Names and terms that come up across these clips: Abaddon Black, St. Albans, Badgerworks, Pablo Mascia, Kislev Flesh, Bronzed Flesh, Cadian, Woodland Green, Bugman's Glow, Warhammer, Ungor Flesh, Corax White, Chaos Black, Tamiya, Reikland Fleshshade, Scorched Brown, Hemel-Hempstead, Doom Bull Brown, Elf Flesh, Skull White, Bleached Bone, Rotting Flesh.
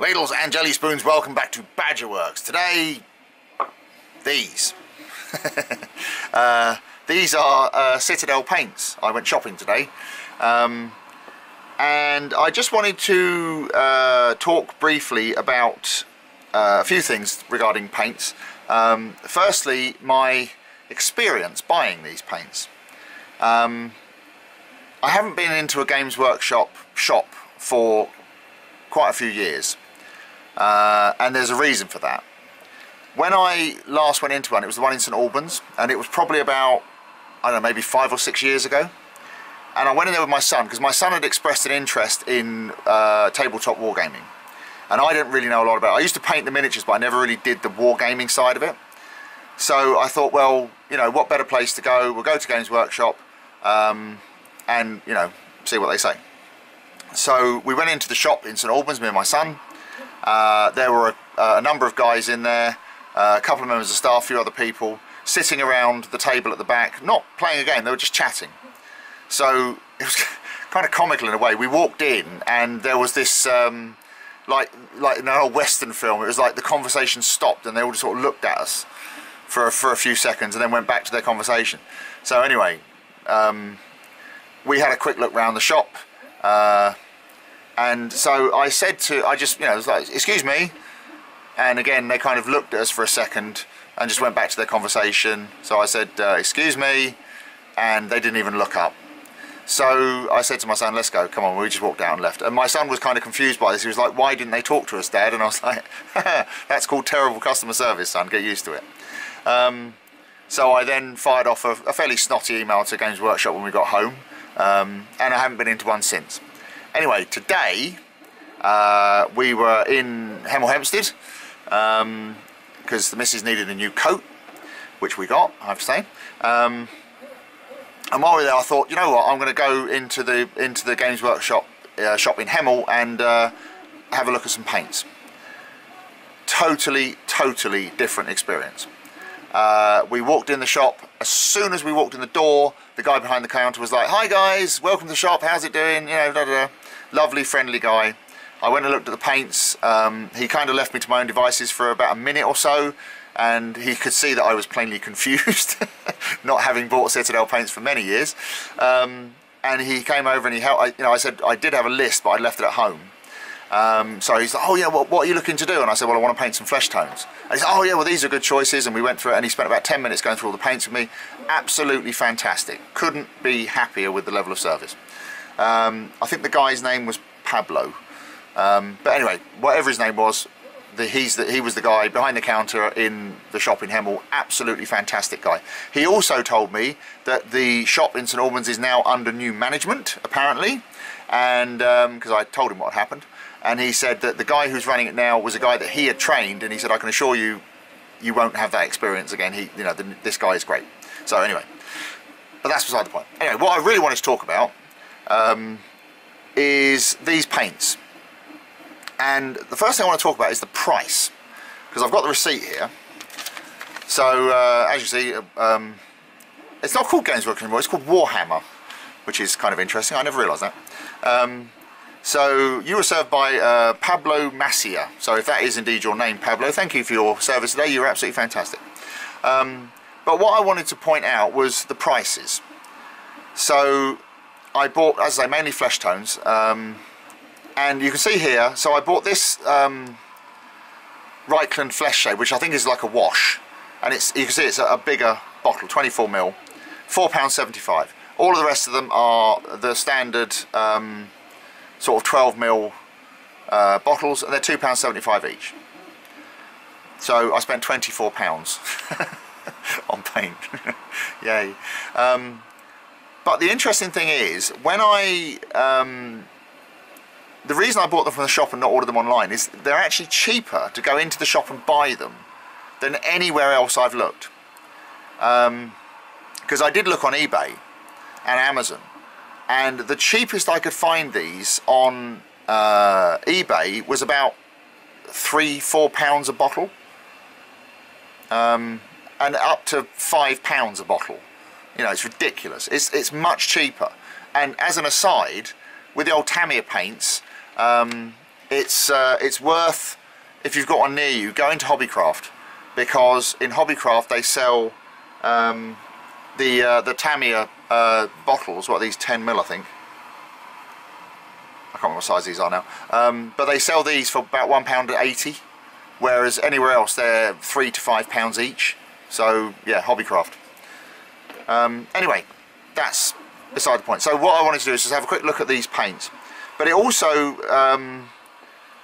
Ladles and jelly spoons, welcome back to Badgerworks. Today, these. These are Citadel paints. I went shopping today. And I just wanted to talk briefly about a few things regarding paints. Firstly, my experience buying these paints. I haven't been into a Games Workshop shop for quite a few years, and there's a reason for that. When I last went into one, it was the one in St. Albans, and it was probably about, I don't know, maybe 5 or 6 years ago. And I went in there with my son, because my son had expressed an interest in tabletop wargaming. And I didn't really know a lot about it. I used to paint the miniatures, but I never really did the wargaming side of it. So I thought, well, you know, what better place to go? We'll go to Games Workshop and, you know, see what they say. So we went into the shop in St. Albans, me and my son. There were a number of guys in there, a couple of members of staff, a few other people, sitting around the table at the back, not playing a game, they were just chatting. So it was kind of comical in a way. We walked in and there was this, like in an old Western film, it was like the conversation stopped and they all just sort of looked at us for a few seconds and then went back to their conversation. So anyway, we had a quick look around the shop. And so I said to, you know, I was like, excuse me. And again, they kind of looked at us for a second and just went back to their conversation. So I said, excuse me. And they didn't even look up. So I said to my son, let's go, come on. We just walked down and left. And my son was kind of confused by this. He was like, why didn't they talk to us, Dad? And I was like, that's called terrible customer service, son. Get used to it. So I then fired off a fairly snotty email to Games Workshop when we got home. And I haven't been into one since. Anyway, today we were in Hemel-Hempstead because the missus needed a new coat, which we got, I have to say. And while we were there, I thought, you know what, I'm going to go into the Games Workshop shop in Hemel and have a look at some paints. Totally, totally different experience. We walked in the shop. As soon as we walked in the door, the guy behind the counter was like, hi guys, welcome to the shop, how's it doing, you know, lovely, friendly guy. I went and looked at the paints. He kind of left me to my own devices for about a minute or so, and he could see that I was plainly confused, not having bought Citadel paints for many years. And he came over and he helped. You know, I said I did have a list, but I left it at home. So he's like, oh yeah, what are you looking to do? And I said, well, I want to paint some flesh tones. And he's like, oh yeah, well, these are good choices. And we went through it, and he spent about 10 minutes going through all the paints with me. Absolutely fantastic. Couldn't be happier with the level of service. I think the guy's name was Pablo. But anyway, whatever his name was, he was the guy behind the counter in the shop in Hemel. Absolutely fantastic guy. He also told me that the shop in St. Albans is now under new management, apparently. And because I told him what had happened. And he said that the guy who's running it now was a guy that he had trained, and he said, I can assure you, you won't have that experience again. You know, this guy is great. So anyway, but that's beside the point. Anyway, what I really wanted to talk about is these paints. And the first thing I want to talk about is the price, because I've got the receipt here. So as you see, it's not called Games Workshop anymore, it's called Warhammer, which is kind of interesting. I never realised that. So you were served by Pablo Mascia. So if that is indeed your name, Pablo, thank you for your service today. You were absolutely fantastic. But what I wanted to point out was the prices. So I bought, as I say, mainly flesh tones. And you can see here, so I bought this Reikland Fleshshade, which I think is like a wash. And it's, you can see it's a bigger bottle, 24 ml, £4.75. All of the rest of them are the standard... sort of 12 ml bottles, and they're £2.75 each. So I spent £24 on paint. Yay. But the interesting thing is, when I the reason I bought them from the shop and not ordered them online is they're actually cheaper to go into the shop and buy them than anywhere else I've looked, because I did look on eBay and Amazon. And the cheapest I could find these on eBay was about £3–4 a bottle, and up to £5 a bottle. You know, it's ridiculous. It's much cheaper. And as an aside, with the old Tamiya paints, it's worth, if you've got one near you, going to Hobbycraft, because in Hobbycraft they sell the Tamiya bottles. What are these, 10 ml, I think? I can't remember what size these are now. But they sell these for about £1.80, whereas anywhere else they're £3 to £5 each. So yeah, Hobbycraft. Anyway, that's beside the point. So what I wanted to do is just have a quick look at these paints. But it also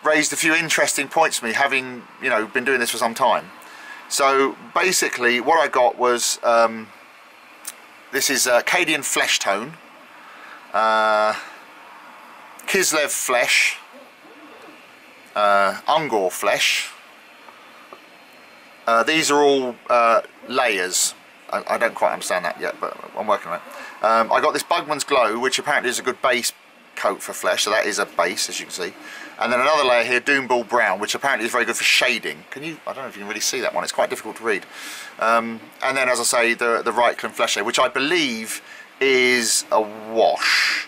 raised a few interesting points for me, having, you know, been doing this for some time. So basically what I got was, this is Cadian Flesh Tone, Kislev Flesh, Ungor Flesh. These are all layers. I don't quite understand that yet, but I'm working on it. I got this Bugman's Glow, which apparently is a good base coat for flesh, so that is a base, as you can see. And then another layer here, Doom Bull Brown, which apparently is very good for shading. Can you, I don't know if you can really see that one, it's quite difficult to read. And then, as I say, the Reikland Fleshshade, which I believe is a wash.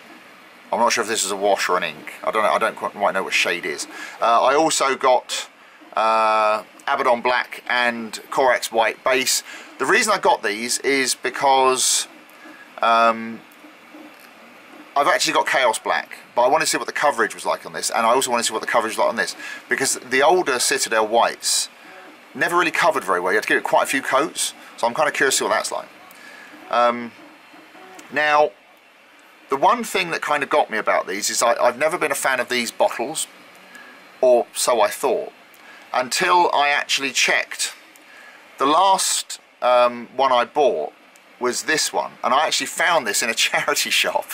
I'm not sure if this is a wash or an ink. I don't know, I don't quite know what shade is. I also got Abaddon Black and Corax White base. The reason I got these is because I've actually got Chaos Black, but I wanted to see what the coverage was like on this, and I also wanted to see what the coverage was like on this, because the older Citadel whites never really covered very well. You had to give it quite a few coats, so I'm kind of curious to see what that's like. Now, the one thing that kind of got me about these is I've never been a fan of these bottles, or so I thought, until I actually checked. The last one I bought was this one, and I actually found this in a charity shop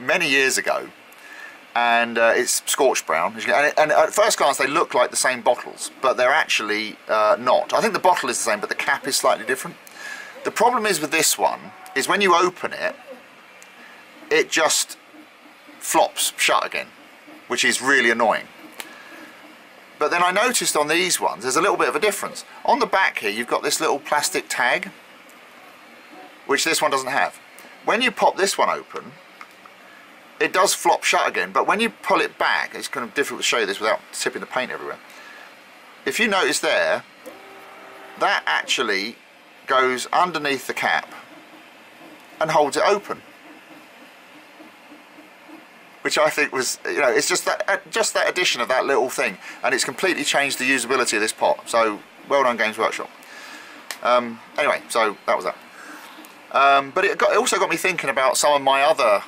many years ago, and it's Scorched Brown, and at first glance they look like the same bottles, but they're actually not. I think the bottle is the same, but the cap is slightly different. The problem is with this one is when you open it, it just flops shut again, which is really annoying. But then I noticed on these ones there's a little bit of a difference. On the back here you've got this little plastic tag, which this one doesn't have. When you pop this one open, it does flop shut again, but when you pull it back, it's kind of difficult to show you this without tipping the paint everywhere. If you notice there, that actually goes underneath the cap and holds it open, which I think was, you know, it's just that addition of that little thing, and it's completely changed the usability of this pot. So well done, Games Workshop. Anyway, so that was that. But it also got me thinking about some of my other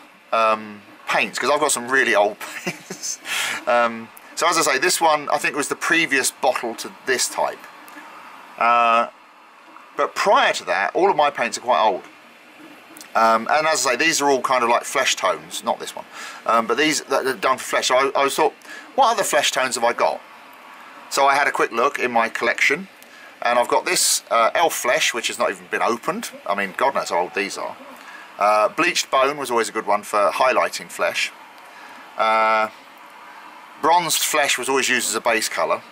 paints, because I've got some really old paints. So as I say, this one I think was the previous bottle to this type. But prior to that, all of my paints are quite old. And as I say, these are all kind of like flesh tones, not this one, but these that are done for flesh. So I thought, what other flesh tones have I got? So I had a quick look in my collection, and I've got this Elf Flesh, which has not even been opened. I mean, God knows how old these are. Bleached Bone was always a good one for highlighting flesh. Bronzed Flesh was always used as a base colour.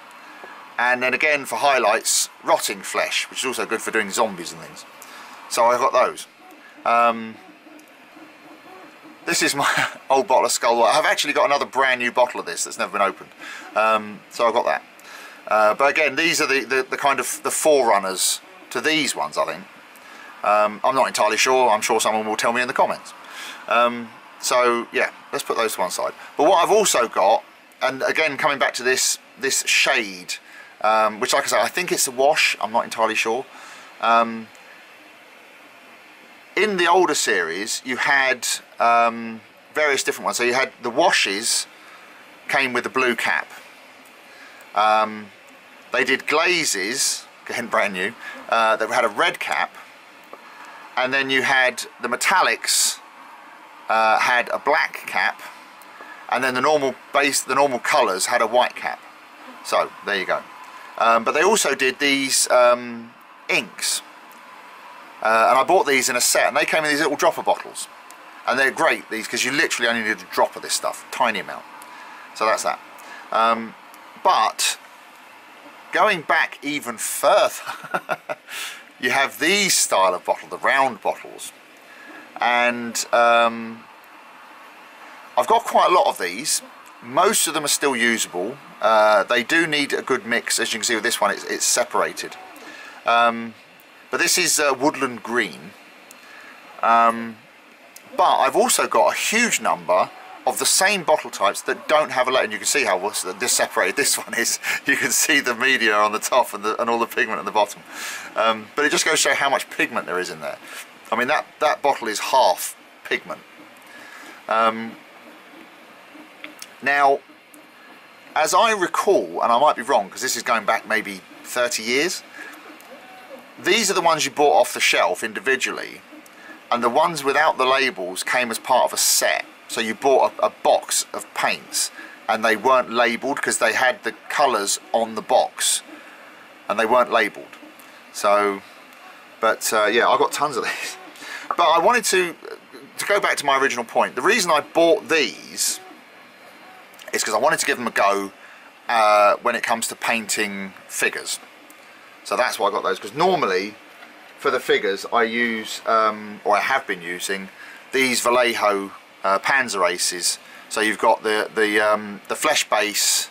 And then again for highlights, Rotting Flesh, which is also good for doing zombies and things. So I got those. This is my old bottle of Skull White. I've actually got another brand new bottle of this that's never been opened, so I've got that. But again, these are the kind of the forerunners to these ones, I think. I'm not entirely sure. I'm sure someone will tell me in the comments. So yeah, let's put those to one side. But what I've also got, and again coming back to this shade, which, like I say, I think it's a wash. I'm not entirely sure. In the older series, you had various different ones. So you had the washes came with the blue cap. They did glazes, again brand new, that had a red cap. And then you had the metallics had a black cap. And then the normal colours had a white cap. So there you go. But they also did these inks. And I bought these in a set, and they came in these little dropper bottles, and they're great, these, because you literally only need a drop of this stuff, tiny amount. So that's that. But going back even further, you have these style of bottle, the round bottles, and I've got quite a lot of these. Most of them are still usable. They do need a good mix. As you can see with this one, it's separated. But this is Woodland Green. But I've also got a huge number of the same bottle types that don't have a layer. And you can see how this separated this one is. You can see the media on the top and all the pigment at the bottom. But it just goes to show how much pigment there is in there. I mean, that bottle is half pigment. Now, as I recall, and I might be wrong because this is going back maybe 30 years, these are the ones you bought off the shelf individually, and the ones without the labels came as part of a set. So you bought a box of paints, and they weren't labelled because they had the colours on the box, and they weren't labelled. So, but yeah, I got tons of these. But I wanted to go back to my original point. The reason I bought these is because I wanted to give them a go when it comes to painting figures. So that's why I got those, because normally for the figures I use, or I have been using, these Vallejo Panzer Aces. So you've got the flesh base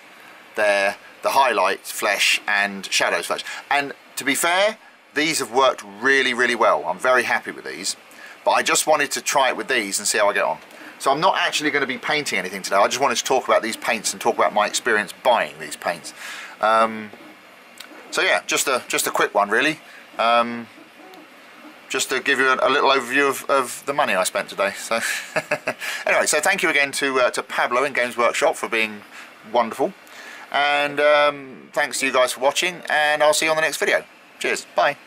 there, the highlights flesh and shadows flesh. And to be fair, these have worked really, really well. I'm very happy with these. But I just wanted to try it with these and see how I get on. So I'm not actually going to be painting anything today. I just wanted to talk about these paints and talk about my experience buying these paints. So yeah, just a quick one really. Just to give you a little overview of the money I spent today. So anyway, so thank you again to Pablo and Games Workshop for being wonderful. And thanks to you guys for watching, and I'll see you on the next video. Cheers, bye.